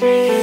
free.